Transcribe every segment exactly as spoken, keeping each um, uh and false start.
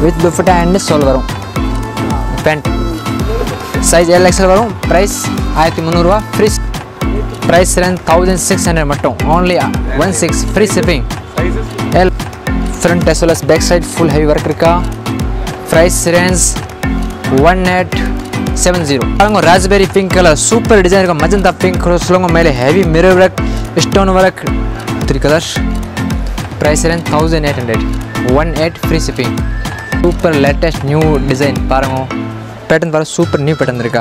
With dupatta and सोल वरूँ pant size L XL वरूँ प्रईस आयरती मुनूरूवा free price range thousand six hundred मटम only one six free shipping L front as well as back side full heavy work का price range one eight seven zero. Raspberry pink colour super design का magenta pink स्लोंगो मेले heavy mirror work stone work three colour price range thousand eight hundred one eight free shipping super latest new design पारंगो pattern पर super new pattern इरुक्का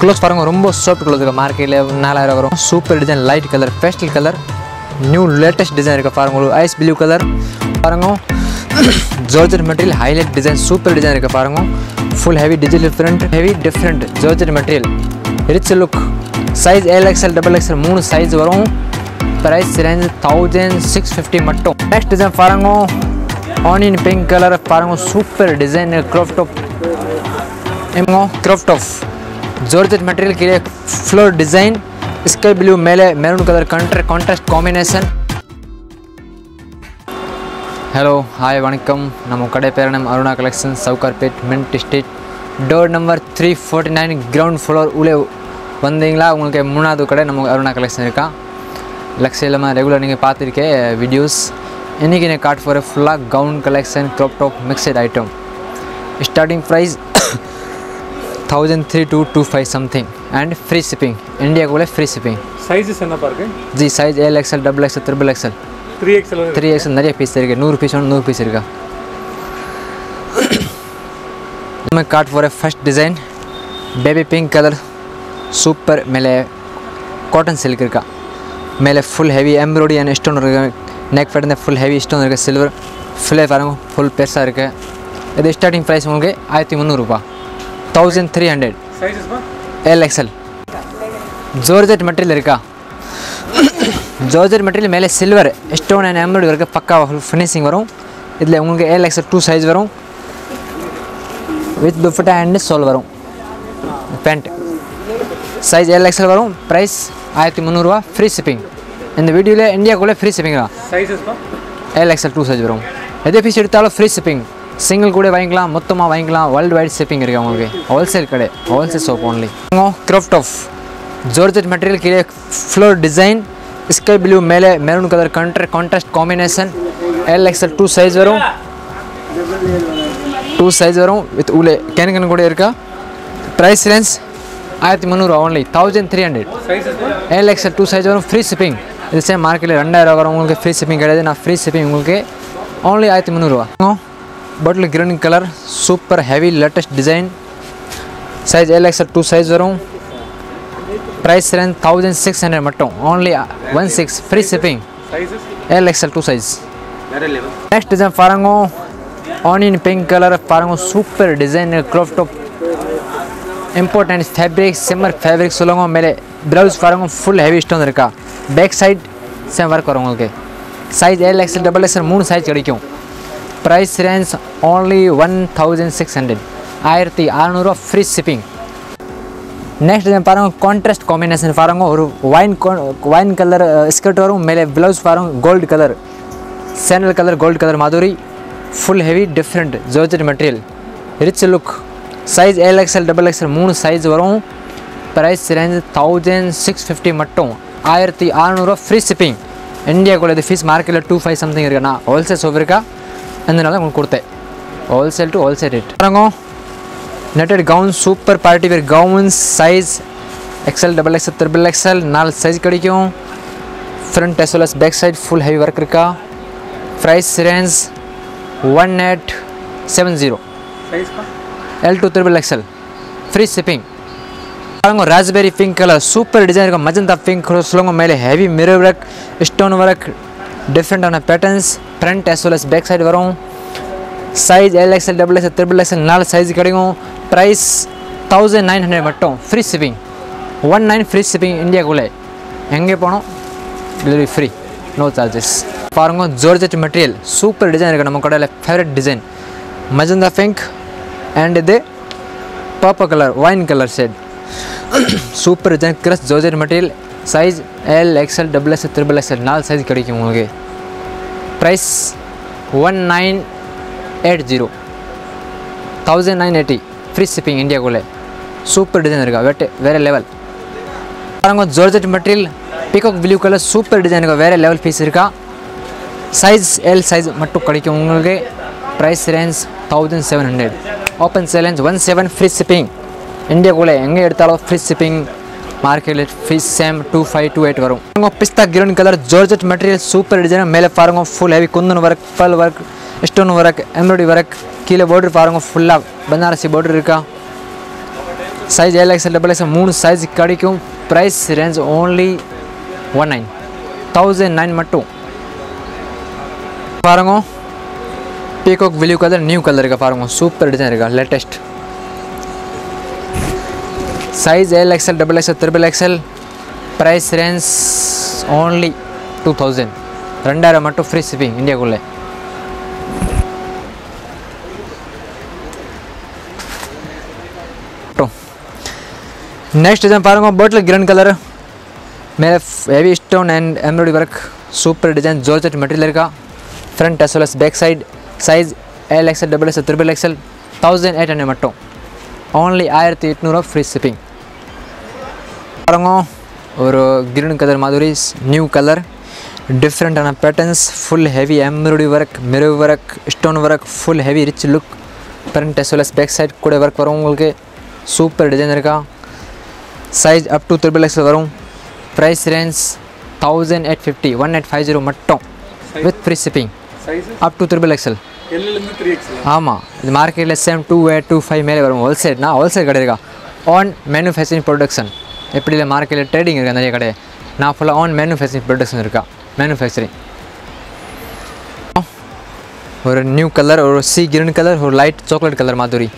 cloth पारंगो रोम्बा soft cloth इरुक्का मार्केटले फोर थाउज़ेंड वरुम super design light colour pastel colour new latest design इरुक्का पारंगो आइस ब्लू कलर पारंगो georgette material highlight design super design का पारंगो full heavy digital print heavy different georgette material rich look size L XL double XL मून size वरों price range sixteen fifty मट्टो। Next design पारंगो onion pink colour पारंगो super design crop top एमो crop top georgette material के लिए floral design sky blue मेले maroon colour contrast combination. Hello hi वणक्कम नम्म कड़े पेर नम Aruna collection Sowcarpet Mint Street door number three forty nine ground floor उले वंदिंगला उंगलुक्कु मूणावदु कडे नम्म अरुणा कलेक्शन इरुक्का लक्ष्य इल्लम रेगुलर नींगे पार्त्तिरुक्के वीडियोस इन्नैक्कु एन काट फोर फुल्ला gown collection crop top mixed item starting price thirteen to two five something and free shipping India को फ्री शिपिंग साइजेस एन्ना पार्के जी size L XL double XL triple XL three XL three XL नरिया piece इरुक्कु hundred piece नूर piece इरुक्कु नम्म काट फोर first design baby pink colour super मेले कॉटन सिल्क इरुक्कु मेले full heavy embroidery and stone इरुक्कु neck pattern full heavy stone इरुक्कु सिल्वर फुल पारंगो फुल पेसा इरुक्कु इदु स्टार्टिंग प्राइस उंगे थर्टीन थ्री हंड्रेड रूपये thirteen hundred sizes L XL georgette material इरुक्कु जॉर्जेट मटेरियल मेले silver stone and embroidery work पक्का फिनिशिंग वरूँ इतने उनके एल एक्सएल टू साइज वरूँ विथ दुपट्टा एंड सोल वरूँ पैंट साइज एल एक्सएल वरूँ प्राइस आयरती मुनूर रूपये free shipping in video India को free shipping L XL two size वरूँ यदि पीस फ्री शिपिंग सिंगल कूड़े वांगिकलाम मोत्तमा वांगिकलाम वर्ल्ड वाइड शिपिंग होलसेल कड़े wholesale shop only crop top georgette material के लिए फ्लोर डिजाइन स्काई ब्लू मेले मैरून कलर कंट्र contrast combination L XL two size वरूँ टू साइज वरूँ विथ उले कैन कैन कोड़े इरुक्का प्राइस रेंज आयरती मुनूर only thirteen hundred L XL two size वरूँ फ्री शिपिंग इससे मार्केट टू थाउज़ेंड वरूँ उनके फ्री शिपिंग कड़े ना फ्री शिपिंग उनके ओनली आयरती मुनूर bottle green colour super heavy latest design size L XL two size वरूँ price range thousand six hundred मटो only one six free shipping L XL two size. Next design पारंगो onion pink colour पारंगो super design crop top important fabric shimmer fabric सोलोंगो मेले blouse पारंगो full heavy stone इरुक्का back side से work करूँगा के size L XL double XL मूणु साइज कड़िक्कुम price range only one thousand six hundred आयरती आरूनूर फ्री शिपिंग। नेक्स्ट डिजाइन पारंगो कॉन्ट्रास्ट कॉम्बिनेशन पारंगो और वाइन वाइन कलर स्कर्ट वरूँ मेले ब्लाउज पारंगो gold colour sandal colour gold colour माधुरी full heavy different georgette material rich look size L XL double XL मूणु size वरूँ price range thousand six fifty मट्टों आयरती आरूनूर फ्री शिपिंग इंडिया को fees market two five something ना wholesale shop अंदर कुर्ते wholesale to wholesale rate पारंगो netted gown super party wear gown size XL double XL triple XL नाल size कड़ी क्यों front as well as back side full heavy work का price range one eight seven zero L to triple XL free shipping. Raspberry pink colour super design का magenta pink स्लोंगो मेले heavy mirror work stone work different on patterns front as well as back side वरूँ size L XL double XL triple XL नाल size कड़ियों price thousand nine hundred मटों free shipping one nine free shipping India को हेंगे पोणो delivery free no charges पारंगो georgette material super design नम कड़े favourite design magenta pink and the purple colour wine colour shade super design crush georgette material size L XL double XL triple XL नाल size कड़ी क्यों price one nine eight zero nineteen eighty free shipping India को ले। Super design का वेट वेरे level georgette material peacock blue colour super design का वेरे level piece size L size मट्टू कड़के price range seventeen hundred open challenge seventeen free shipping India को ले एंगे एड़ता free shipping market free same two five two eight वरुँगो pista green colour georgette material super design मेले पारंगो फुल हेवी कुंदन वर्क फल work stone work embroidery work कीले border पारंगो फुल्ला बनारसी बॉर्डर का size L X double X मूर्ण साइज कड़ी क्यों price range only one nine thousand nine मटू पारंगो peacock blue colour new colour का पारंगो सूपर डिज़ाइन का latest size L XL double XL triple XL price range only two thousand रेंडर मटू फ्री शिपिंग इंडिया को ले। नेक्स्ट डिजाइन पारंगो बोटल ग्रीन कलर मेरे heavy stone and embroidery work super design georgette material का front as well as back side size L XL double XL triple XL thousand eight hundred मटू only आयरती एटूर free shipping और green colour माधुरी new colour different आना patterns full heavy embroidery work mirror work stone work full heavy rich look front as well as back side कूड़े work वो उनके super designer का size up to triple XL वो price range thousand eight fifty one eight five zero मटो with free shipping up to triple XL आमा market same two two five मेले वो wholesale ना होलसेल कड़े ऑन मैन्युफैक्चरिंग प्रोडक्शन एपड़ी market trading नया कड़े ना फुला ऑन मैन्युफैक्चरिंग प्रोडक्शन मैन्युफैक्चरिंग और न्यू कलर और सी ग्रीन कलर और लाइट चॉकलेट कलर माधुरी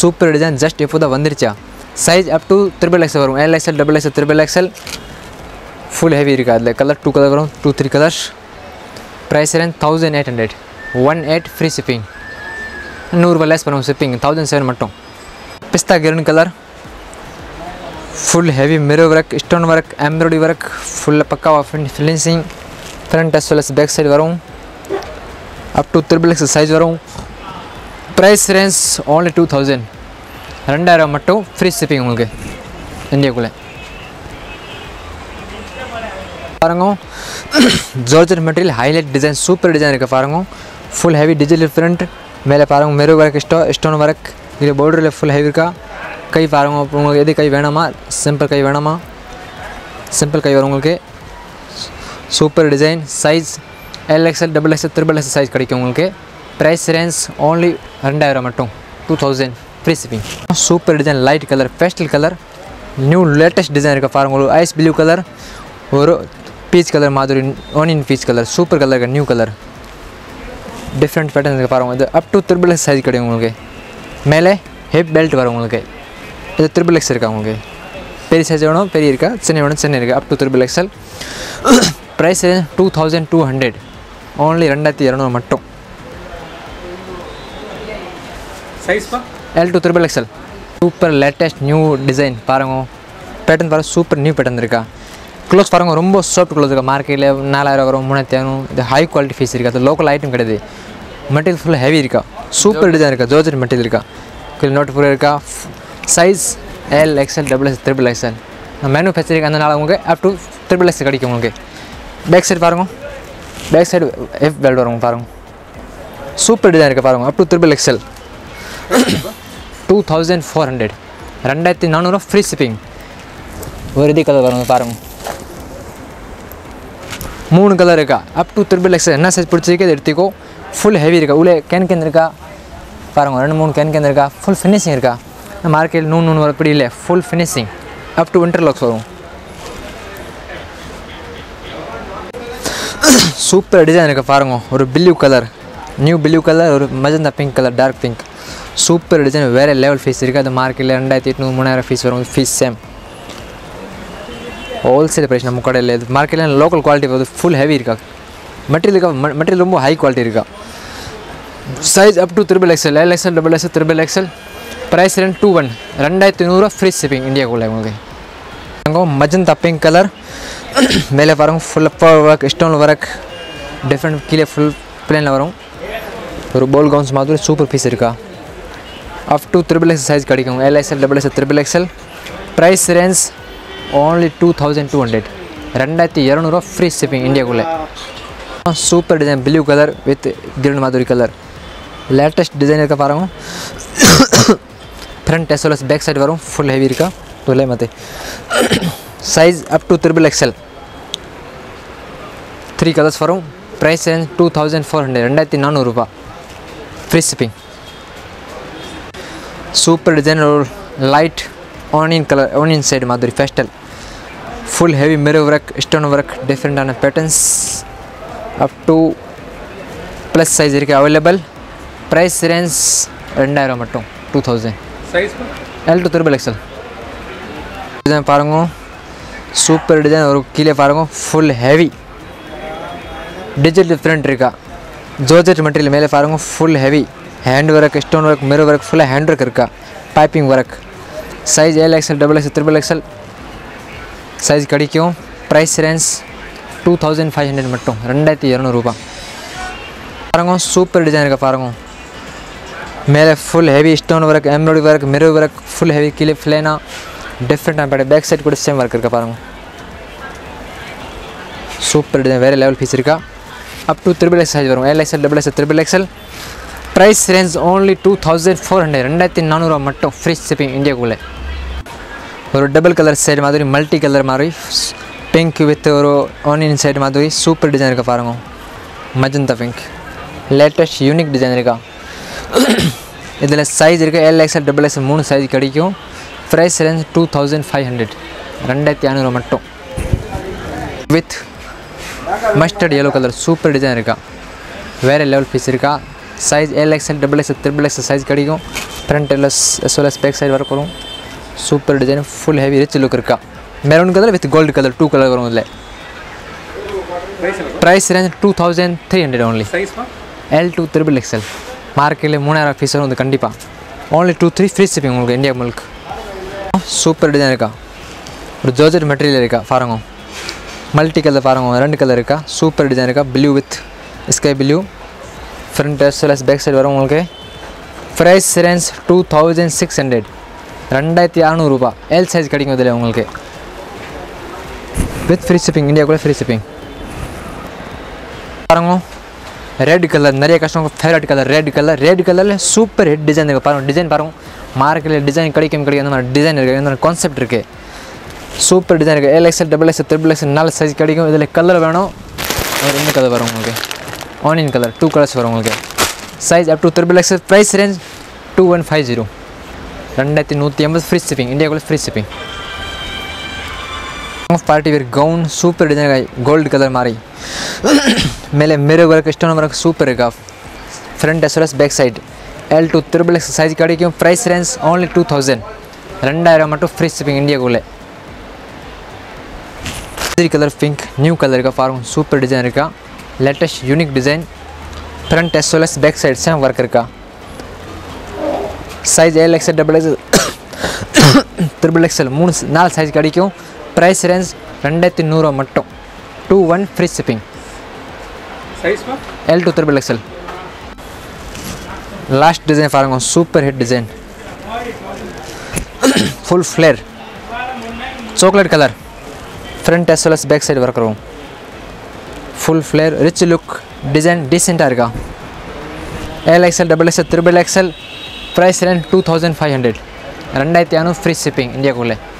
सूपर डिजाइन जस्ट इपुदा वंदिरचा size up to triple XL वो L XL double XL triple XL full heavy colour two colour वो two three colours price range thousand eight hundred one eight free shipping नूर वैस पर shipping thousand seven मटो पिस्ता green colour full heavy mirror work stone work embroidery work full पक्का finishing front as well back side वो up to triple X size वो price range only two thousand रेंडर मटो फ्री शिपिंग उनके India को पारंगो georgette material highlight design super design का पारंगो फुल हेवी डिजिटल प्रिंट मेले पारंगो मेरे वर्क स्टोन वर्क ये बॉर्डर ले फुल हेवी का कई पारंगो यदि कई वेणमा सिंपल कई वेणमा सिंपल कई वो के super design size L XL double XL triple XL size कड़ी उनके प्राइस रेंज ओनली रेंडायर मटू two thousand free shipping super design light colour pastel colour new latest design का पारंगो आइस ब्लू कलर और पीच कलर माधुरी onion peach colour super colour का new colour different pattern पा रहा हूँ up to triple X size कड़े उनके मेले हिप बेल्ट वो उनके ट्रिपल एक्स उनके पेरी साइज वो पेरी चेन्नई वो चेन्नई up to triple XL price two thousand two hundred only रेंडायरती इरूनूर मट्टू L to triple XL super latest new design पारंगो पैटर्न पार सूपर न्यू पैटर्न का क्लोथ पारंगो रोम सॉफ्ट क्लोथ मार्केट नालायर वो मूर्ण high quality fees local item कड़े material full heavy super design georgette material नोट पूरा size L XL double X triple XL manufacturing अंदर आगे अप टू ट्रिपल एक्स कड़ी उनके बैक साइड पारंगो बैक साइड एफ बेल्ट वो पारंगो सूपर डिजाइन का पारंगो up to triple XL two thousand four hundred रेंडायरती नानूर फ्री शिपिंग और इधर कलर वो पारंगो मूर्ण कलर का अप टू ट्रिपल एक्स ना साइज पिछड़ी को फुल हेवी उले कैन के अंदर का पारंगो रण मूर्ण कैन के अंदर का फुल फिनिशिंग मार्केट नून नून वर्क पड़ी ले full finishing up to interlocks वो सुपर डिजाइन का पारंगो और blue colour new blue colour और magenta pink colour dark pink super design वेरे लेवल फीस मार्केट रेंडायरती एटूर मूवायर फीस वो फीस सेम होलसेल प्राइस नम कड़े market local quality full heavy material material रोम high quality size up to triple XL L XL double XL triple XL price range two one रेंडायरती नूर फ्री शिपिंग इंडिया को मजंता पिंक कलर मेले पारंगो full work stone work different कीले full plain वो और ball gown माधुरी super piece up to triple XL size कड़कों L XL double XL triple XL price range only two thousand two hundred रेंडायरती इरूनूर free shipping India super design blue colour with green माधुरी colour latest design का पारा front as well as back side वरूँ full heavy का तो ले मत size up to triple XL three colours वरूँ price range two thousand four hundred रेंडायरती नानूर रूपा फ्री शिपिंग सूपर डिजाइन और light onion colour onion shade माधुरी फेस्टल full heavy mirror work stone work different आना patterns up to plus size इरके available price range रेंडायर मट्टू two thousand size L to triple XL design पारंगो super design और कीले पारंगो फुल हेवी डिजिटल डिफरेंट इरका जॉर्जेट मटेरियल मेले पारंगो full heavy hand work stone work mirror work full hand work इरका piping work size L XL double XL triple XL size कड़ी क्यों price range two thousand five hundred मट्टू रेंडायरती इरूनूर रूपा पारंगो सूपर डिजाइन का पारंगो मेरे full heavy stone work embroidery work mirror work full heavy किले फ्लेना डिफरेंट आना पड़े बैक साइड को सेम वर्क का पारंगो सूपर डिजाइन वेरे लेवल फीचर का up to triple XL size वरूँ L XL double XL triple XL price range only two thousand four hundred रेंडायरती नानूर मट्टू फ्री शिपिंग इंडिया को ले और डबल कलर सैड माधुरी मल्टी कलर माधुरी पिंक विथ और ऑनियन सैड माधुरी सूपर डिजाइनर का पारंगो magenta pink latest unique designer का इधर साइज इरके एल एक्सल डबल एक्सल मून साइज कड़ी क्यों price range two thousand five hundred रेंडायरती नानूर मट्टू with mustard yellow colour super designer का वेरे लेवल फीचर का size L XL double XL triple XL size कड़ी क्यों front as well as back side work करूँ super design full heavy rich look का maroon colour with gold colour two colour करूँ price range two thousand three hundred only L to triple XL market मूणायर फीस वो कंपा only two three free shipping India मुल्क super design का और georgette material का पारंगो मल्टी कलर पारंगो रेड कलर का सूपर डिजाइन का blue with sky blue front as back side वो price range two thousand six hundred ரெண்டாயிரத்தி அறுநூறு ரூபா எல் சைஸ் கிடைக்கும் இதில் உங்களுக்கு வித் ஃப்ரீ ஷிப்பிங் இந்தியாவுக்குள்ளே ஃப்ரீ ஷிப்பிங் பாருங்க ரெட் கலர் நிறைய customer favourite colour red colour red கலரில் சூப்பர் ஹிட் டிசைன் இருக்குது பாருங்க டிசைன் பாருங்க மார்க்கெட்டில் டிசைன் கிடைக்கும் கிடைக்கும் அந்த மாதிரி டிசைன் இருக்குது அந்த மாதிரி கான்செப்ட் இருக்குது சூப்பர் டிசைன் இருக்குது L XL double XL triple XL நாலு சைஸ் கிடைக்கும் இதில் கலர் வேணும் ரெண்டு கலர் வரும் உங்களுக்கு ஆனியன் கலர் டூ கலர்ஸ் வரும் உங்களுக்கு size up to triple XL price range two one five zero ரெண்டாயிரத்தி நூற்றி ஐம்பது ஃப்ரீ ஷிப்பிங் இந்தியாவுக்குள்ளே free shipping party wear gown super design gold colour மாதிரி மேலே mirror work stone work super இருக்கா front as well as back side L to triple X size கிடைக்கும் price range only two thousand ரெண்டாயிரம் மட்டும் free shipping இந்தியாவுக்குள்ளே three colour pink new colour இருக்கா பாருங்க super design இருக்கா latest unique design front as well as back side same work இருக்கா size L XL double XL triple XL मूण नाल size कड़कों प्राइस रेंज रेंडायरती नूर मट्टू two one free shipping L to triple XL last design पारंगो super hit design full flare chocolate colour front as well as back side work करूँ full flare rich look design decent आएगा L XL double XL triple XL price range two thousand five hundred रेंडायरती free shipping India को ले